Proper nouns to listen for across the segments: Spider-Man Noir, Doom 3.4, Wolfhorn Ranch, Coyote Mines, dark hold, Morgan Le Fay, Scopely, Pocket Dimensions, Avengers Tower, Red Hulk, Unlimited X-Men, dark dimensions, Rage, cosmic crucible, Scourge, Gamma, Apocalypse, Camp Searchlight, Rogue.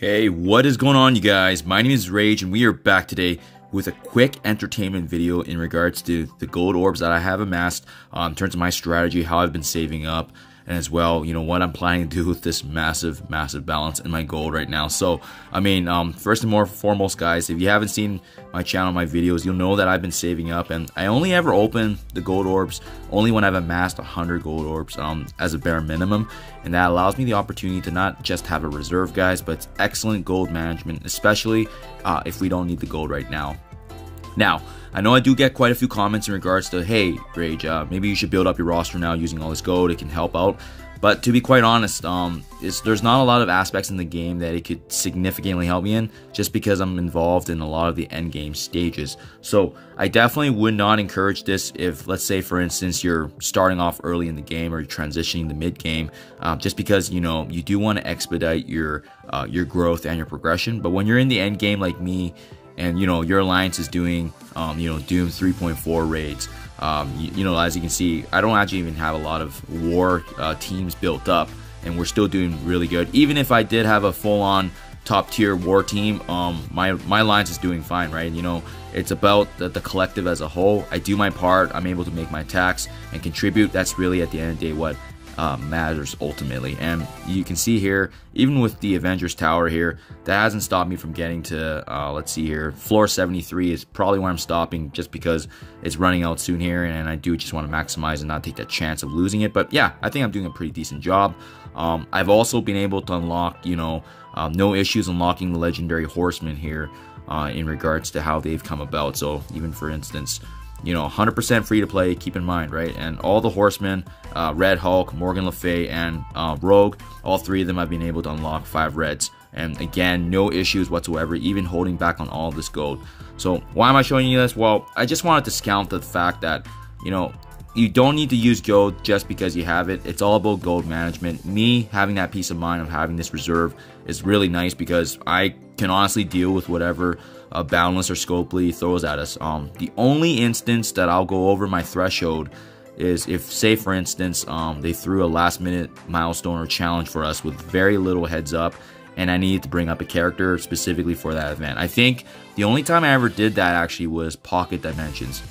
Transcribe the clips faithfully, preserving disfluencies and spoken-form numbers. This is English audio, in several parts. Hey, what is going on, you guys? My name is Rage and we are back today with a quick entertainment video in regards to the gold orbs that I have amassed um, in terms of my strategy, how I've been saving up, and as well, you know, what I'm planning to do with this massive, massive balance in my gold right now. So, I mean, um, first and more foremost, guys, if you haven't seen my channel, my videos, you'll know that I've been saving up, and I only ever open the gold orbs only when I've amassed one hundred gold orbs um, as a bare minimum, and that allows me the opportunity to not just have a reserve, guys, but it's excellent gold management, especially uh, if we don't need the gold right now. Now, I know I do get quite a few comments in regards to, hey, Rage, uh, maybe you should build up your roster now using all this gold, it can help out. But to be quite honest, um, it's, there's not a lot of aspects in the game that it could significantly help me in, just because I'm involved in a lot of the end game stages. So I definitely would not encourage this if, let's say, for instance, you're starting off early in the game or you're transitioning to mid game, uh, just because, you know, you do want to expedite your uh, your growth and your progression. But when you're in the end game like me, and, you know, your alliance is doing, um, you know, Doom three point four raids. Um, you, you know, as you can see, I don't actually even have a lot of war uh, teams built up, and we're still doing really good. Even if I did have a full-on top-tier war team, um, my, my alliance is doing fine, right? You know, it's about the, the collective as a whole. I do my part. I'm able to make my tax and contribute. That's really, at the end of the day, what Uh, matters ultimately. And you can see here, even with the Avengers Tower here, that hasn't stopped me from getting to uh, let's see here, floor seventy-three is probably where I'm stopping, just because it's running out soon here, and I do just want to maximize and not take that chance of losing it. But yeah, I think I'm doing a pretty decent job. um, I've also been able to unlock, you know, um, no issues unlocking the legendary horsemen here uh, in regards to how they've come about. So even, for instance, you know, one hundred percent free to play, keep in mind, right? And all the horsemen, uh, Red Hulk, Morgan Le Fay, and uh, Rogue, all three of them I've been able to unlock five reds. And again, no issues whatsoever, even holding back on all this gold. So why am I showing you this? Well, I just want to discount the fact that, you know, you don't need to use gold just because you have it. It's all about gold management. Me having that peace of mind of having this reserve is really nice, because I can honestly deal with whatever uh, Boundless or Scopely throws at us. Um, the only instance that I'll go over my threshold is if, say, for instance, um, they threw a last minute milestone or challenge for us with very little heads up, and I needed to bring up a character specifically for that event. I think the only time I ever did that actually was Pocket Dimensions.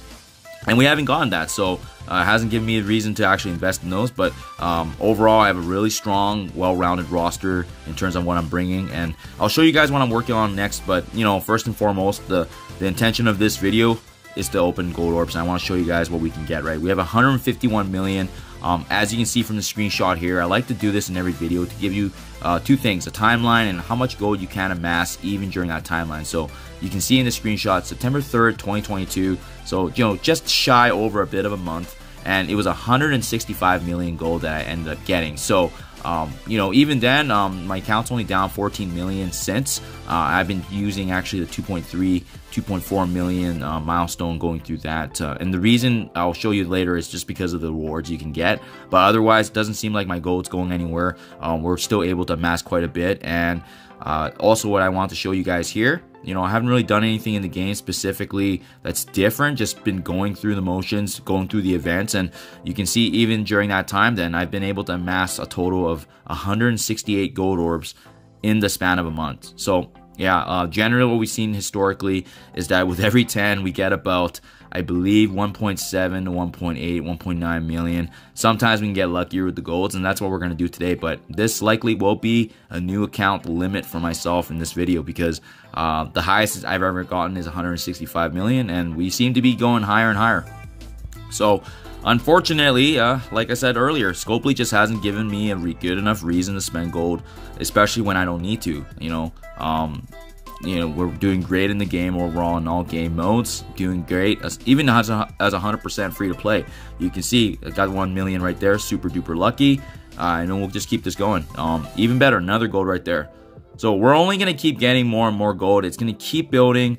And we haven't gotten that, so it uh, hasn't given me a reason to actually invest in those. But um, overall, I have a really strong, well-rounded roster in terms of what I'm bringing. And I'll show you guys what I'm working on next. But, you know, first and foremost, the, the intention of this video is to open gold orbs. And I want to show you guys what we can get, right? We have one hundred fifty-one million. Um, as you can see from the screenshot here, I like to do this in every video to give you uh, two things, a timeline and how much gold you can amass even during that timeline. So you can see in the screenshot, September third, twenty twenty-two, so, you know, just shy over a bit of a month, and it was one hundred sixty-five million gold that I ended up getting. So, um, you know, even then, um, my account's only down fourteen million since. Uh, I've been using actually the two point three, two point four million uh, milestone going through that. Uh, and the reason I'll show you later is just because of the rewards you can get. But otherwise, it doesn't seem like my gold's going anywhere. Um, we're still able to amass quite a bit. And uh, also what I want to show you guys here, you know, I haven't really done anything in the game specifically that's different, just been going through the motions, going through the events, and you can see even during that time then, I've been able to amass a total of one hundred sixty-eight gold orbs in the span of a month. So yeah, uh, generally what we've seen historically is that with every ten, we get about, I believe, one point seven to one point eight, one point nine million. Sometimes we can get luckier with the golds, and that's what we're going to do today. But this likely will be a new account limit for myself in this video, because uh, the highest I've ever gotten is one hundred sixty-five million, and we seem to be going higher and higher. So unfortunately, uh, like I said earlier, Scopely just hasn't given me a re good enough reason to spend gold, especially when I don't need to, you know. Um, You know, we're doing great in the game overall in all game modes, doing great, as, even as a, as one hundred percent free to play. You can see, I got one million right there, super duper lucky, uh, and then we'll just keep this going. Um, even better, another gold right there. So we're only going to keep getting more and more gold. It's going to keep building,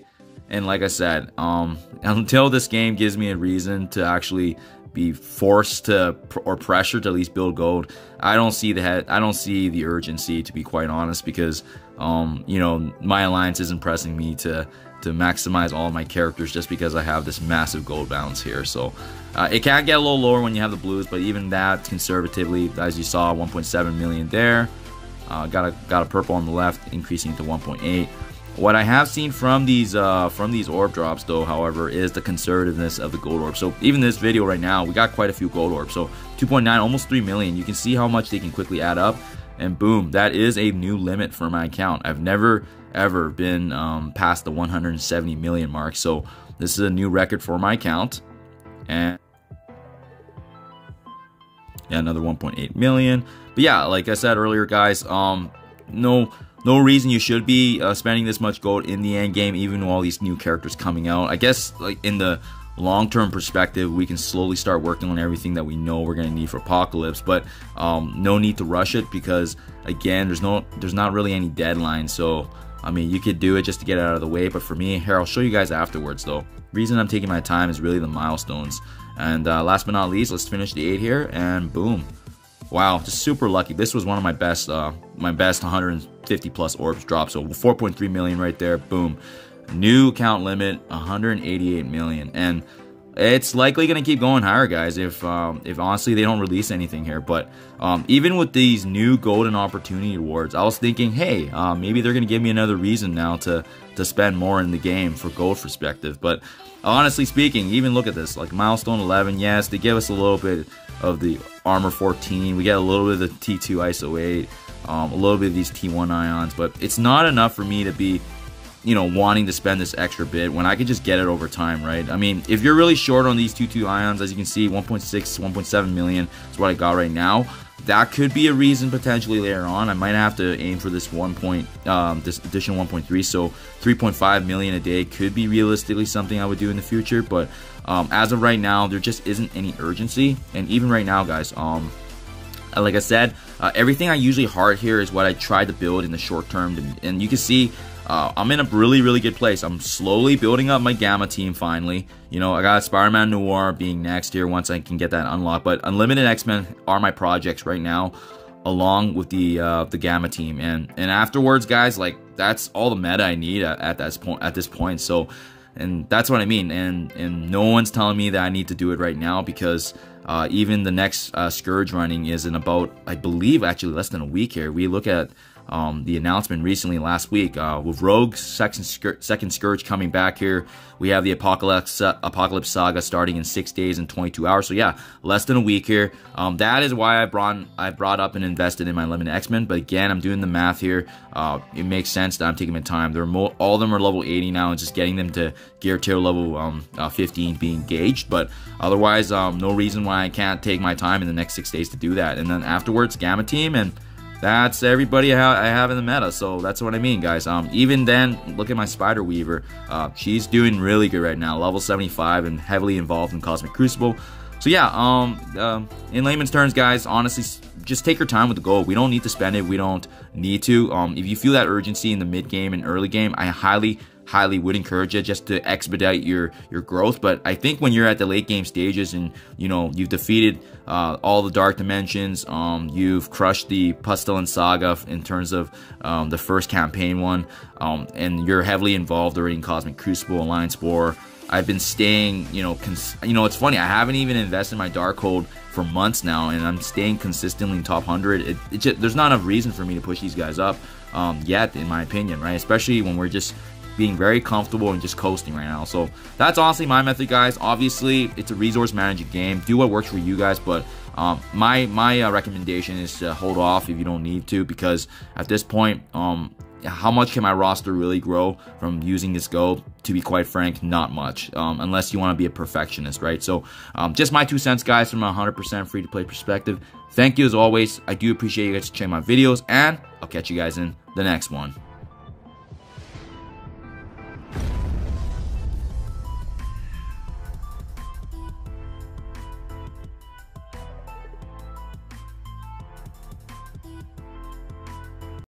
and like I said, um, until this game gives me a reason to actually be forced to or pressured to at least build gold, I don't see the head, I don't see the urgency, to be quite honest, because um you know, my alliance isn't pressing me to to maximize all my characters just because I have this massive gold balance here. So uh, it can get a little lower when you have the blues, but even that conservatively, as you saw, one point seven million there. Uh, got a got a purple on the left, increasing it to one point eight. What I have seen from these uh, from these orb drops, though, however, is the conservativeness of the gold orb. So even this video right now, we got quite a few gold orbs. So two point nine, almost three million. You can see how much they can quickly add up. And boom, that is a new limit for my account. I've never, ever been um, past the one hundred seventy million mark. So this is a new record for my account. And yeah, another one point eight million. But yeah, like I said earlier, guys, um, no... No reason you should be uh, spending this much gold in the end game, even with all these new characters coming out. I guess, like, in the long-term perspective, we can slowly start working on everything that we know we're gonna need for Apocalypse, but um, no need to rush it, because again, there's no, there's not really any deadline. So I mean, you could do it just to get it out of the way, but for me, here, I'll show you guys afterwards though. Reason I'm taking my time is really the milestones. And uh, last but not least, let's finish the eight here, and boom. Wow, just super lucky. This was one of my best, uh, my best one hundred fifty plus orbs dropped. So four point three million right there. Boom. New account limit, one hundred eighty-eight million, and it's likely gonna keep going higher, guys. If um, if honestly they don't release anything here, but um, even with these new golden opportunity awards, I was thinking, hey, uh, maybe they're gonna give me another reason now to to spend more in the game for gold perspective. But honestly speaking, even look at this, like milestone eleven. Yes, they give us a little bit of the armor fourteen, we get a little bit of the T two I S O eight, um, a little bit of these T one ions, but it's not enough for me to be, you know, wanting to spend this extra bit when I could just get it over time, right? I mean, if you're really short on these T two ions, as you can see, one point six, one point seven million is what I got right now. That could be a reason potentially later on. I might have to aim for this one point, um, this additional one point three. So three point five million a day could be realistically something I would do in the future. But um, as of right now, there just isn't any urgency. And even right now, guys, um, like I said, uh, everything I usually heart here is what I try to build in the short term. And, and you can see, Uh, I'm in a really, really good place. I'm slowly building up my Gamma team finally. You know, I got Spider-Man Noir being next here once I can get that unlocked. But Unlimited X-Men are my projects right now, along with the uh, the Gamma team. And and afterwards, guys, like, that's all the meta I need at, at that point. At this point, so, and that's what I mean. And and no one's telling me that I need to do it right now, because uh, even the next uh, Scourge running is in about, I believe, actually less than a week here. We look at. Um, the announcement recently last week uh, with Rogue's second, Scour second Scourge coming back here. We have the Apocalypse uh, Apocalypse Saga starting in six days and twenty-two hours. So yeah, less than a week here. Um, that is why I brought I brought up and invested in my Limited X-Men. But again, I'm doing the math here. Uh, it makes sense that I'm taking my time. They're more, all of them are level eighty now, and just getting them to gear tier level um, uh, fifteen to be engaged. But otherwise, um, no reason why I can't take my time in the next six days to do that. And then afterwards, Gamma team, and that's everybody I have in the meta. So that's what I mean, guys. Um, even then, look at my Spider Weaver. Uh, she's doing really good right now, level seventy-five, and heavily involved in Cosmic Crucible. So yeah, um, um, in layman's terms, guys, honestly, just take your time with the gold. We don't need to spend it. We don't need to. Um, if you feel that urgency in the mid game and early game, I highly, highly would encourage it just to expedite your your growth. But I think when you're at the late game stages, and you know you've defeated uh, all the Dark Dimensions, um, you've crushed the Pestilence Saga in terms of um, the first campaign one, um, and you're heavily involved already in Cosmic Crucible, Alliance War. I've been staying, you know, cons you know, it's funny, I haven't even invested in my dark hold for months now, and I'm staying consistently in top one hundred. It, it just, there's not enough reason for me to push these guys up um, yet, in my opinion, right? Especially when we're just being very comfortable and just coasting right now. So that's honestly my method, guys. Obviously, it's a resource management game. Do what works for you guys, but um, my my uh, recommendation is to hold off if you don't need to, because at this point, um, how much can my roster really grow from using this gold? To be quite frank, not much, um, unless you want to be a perfectionist, right? So um, just my two cents, guys, from a one hundred percent free-to-play perspective. Thank you as always. I do appreciate you guys checking my videos, and I'll catch you guys in the next one.